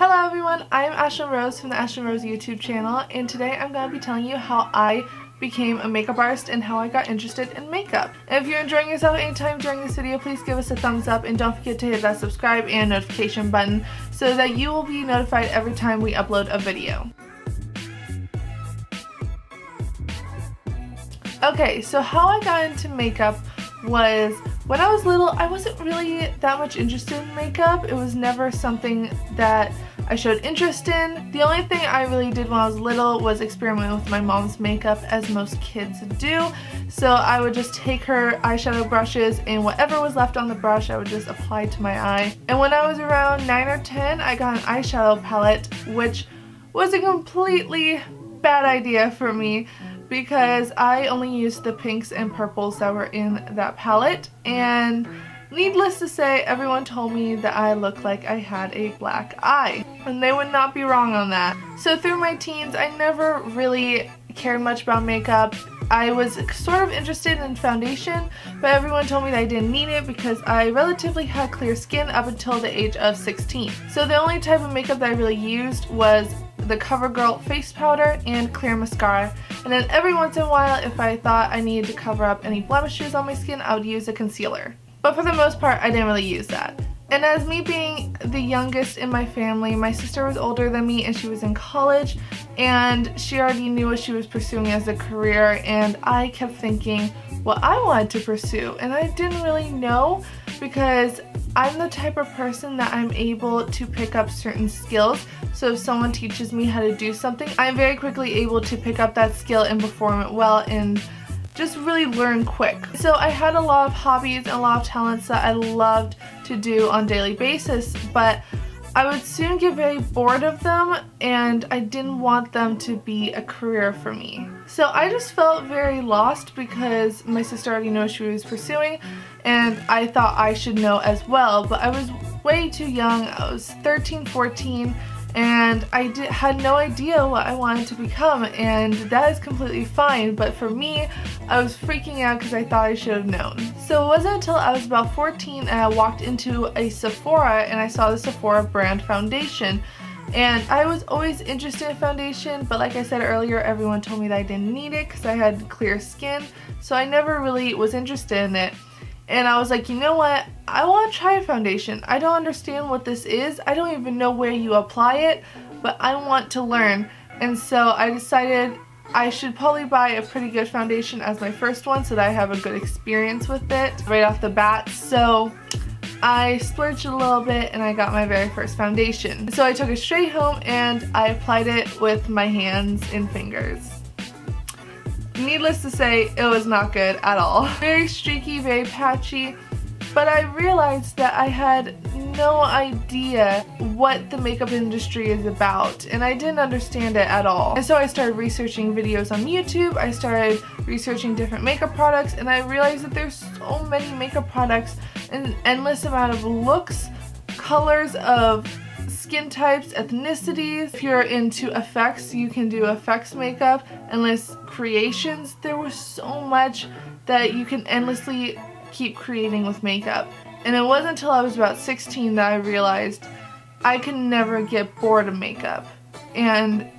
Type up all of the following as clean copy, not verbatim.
Hello everyone, I'm Aisling Rose from the Aisling Rose YouTube channel, and today I'm going to be telling you how I became a makeup artist and how I got interested in makeup. If you're enjoying yourself anytime during this video, please give us a thumbs up and don't forget to hit that subscribe and notification button so that you will be notified every time we upload a video. Okay, so how I got into makeup was when I was little, I wasn't really that much interested in makeup. It was never something that I showed interest in. The only thing I really did when I was little was experiment with my mom's makeup, as most kids do. So I would just take her eyeshadow brushes and whatever was left on the brush I would just apply to my eye. And when I was around 9 or 10 I got an eyeshadow palette, which was a completely bad idea for me because I only used the pinks and purples that were in that palette, and needless to say, everyone told me that I looked like I had a black eye, and they would not be wrong on that. So through my teens, I never really cared much about makeup. I was sort of interested in foundation, but everyone told me that I didn't need it because I relatively had clear skin up until the age of 16. So the only type of makeup that I really used was the CoverGirl face powder and clear mascara, and then every once in a while if I thought I needed to cover up any blemishes on my skin I would use a concealer. But for the most part, I didn't really use that. And as me being the youngest in my family, my sister was older than me and she was in college, and she already knew what she was pursuing as a career, and I kept thinking what I wanted to pursue, and I didn't really know because I'm the type of person that I'm able to pick up certain skills. So if someone teaches me how to do something, I'm very quickly able to pick up that skill and perform it well and just really learn quick. So I had a lot of hobbies and a lot of talents that I loved to do on a daily basis, but I would soon get very bored of them and I didn't want them to be a career for me. So I just felt very lost because my sister already knew what she was pursuing and I thought I should know as well, but I was way too young. I was 13, 14, and I had no idea what I wanted to become, and that is completely fine, but for me I was freaking out because I thought I should have known. So it wasn't until I was about 14 and I walked into a Sephora and I saw the Sephora brand foundation, and I was always interested in foundation, but like I said earlier, everyone told me that I didn't need it because I had clear skin, so I never really was interested in it. And I was like, you know what, I want to try a foundation. I don't understand what this is, I don't even know where you apply it, but I want to learn. And so I decided I should probably buy a pretty good foundation as my first one so that I have a good experience with it right off the bat. So I splurged a little bit and I got my very first foundation. So I took it straight home and I applied it with my hands and fingers. Needless to say, it was not good at all. Very streaky, very patchy, but I realized that I had no idea what the makeup industry is about, and I didn't understand it at all. And so I started researching videos on YouTube, I started researching different makeup products, and I realized that there's so many makeup products and an endless amount of looks, colors of skin types, ethnicities. If you're into effects, you can do effects makeup, endless creations. There was so much that you can endlessly keep creating with makeup. And it wasn't until I was about 16 that I realized I could never get bored of makeup. And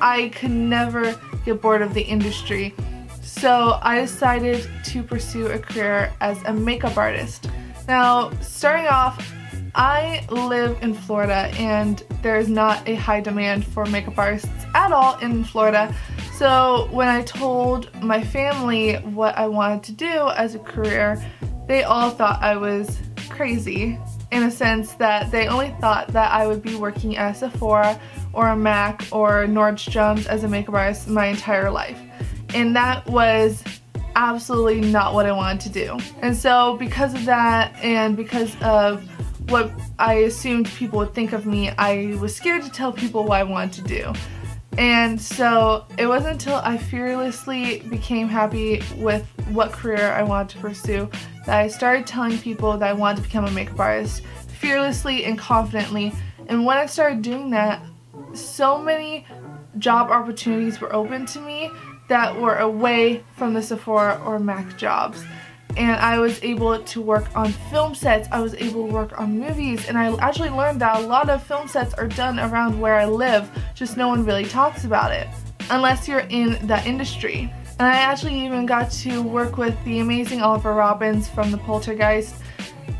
I could never get bored of the industry. So I decided to pursue a career as a makeup artist. Now, starting off, I live in Florida and there is not a high demand for makeup artists at all in Florida, so when I told my family what I wanted to do as a career, they all thought I was crazy, in a sense that they only thought that I would be working at Sephora or a MAC or Nordstrom's as a makeup artist my entire life, and that was absolutely not what I wanted to do. And so because of that and because of what I assumed people would think of me, I was scared to tell people what I wanted to do. And so it wasn't until I fearlessly became happy with what career I wanted to pursue that I started telling people that I wanted to become a makeup artist fearlessly and confidently. And when I started doing that, so many job opportunities were open to me that were away from the Sephora or MAC jobs. and I was able to work on film sets. I was able to work on movies, and I actually learned that a lot of film sets are done around where I live, just no one really talks about it unless you're in that industry. And I actually even got to work with the amazing Oliver Robbins from The Poltergeist,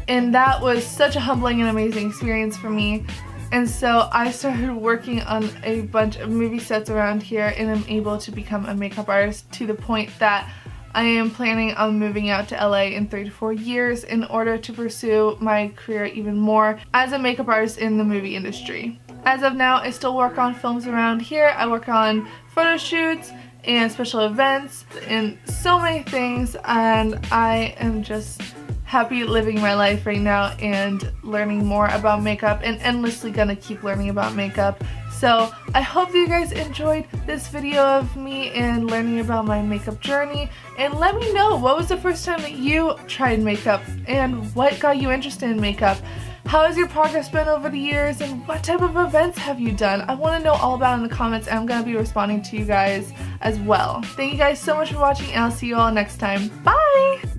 and that was such a humbling and amazing experience for me. And so I started working on a bunch of movie sets around here, and I'm able to become a makeup artist to the point that I am planning on moving out to LA in 3 to 4 years in order to pursue my career even more as a makeup artist in the movie industry. As of now, I still work on films around here. I work on photo shoots and special events and so many things, and I am just happy living my life right now and learning more about makeup, and endlessly gonna keep learning about makeup. So I hope that you guys enjoyed this video of me and learning about my makeup journey. And let me know, what was the first time that you tried makeup and what got you interested in makeup? How has your progress been over the years, and what type of events have you done? I want to know all about it in the comments, and I'm going to be responding to you guys as well. Thank you guys so much for watching, and I'll see you all next time. Bye!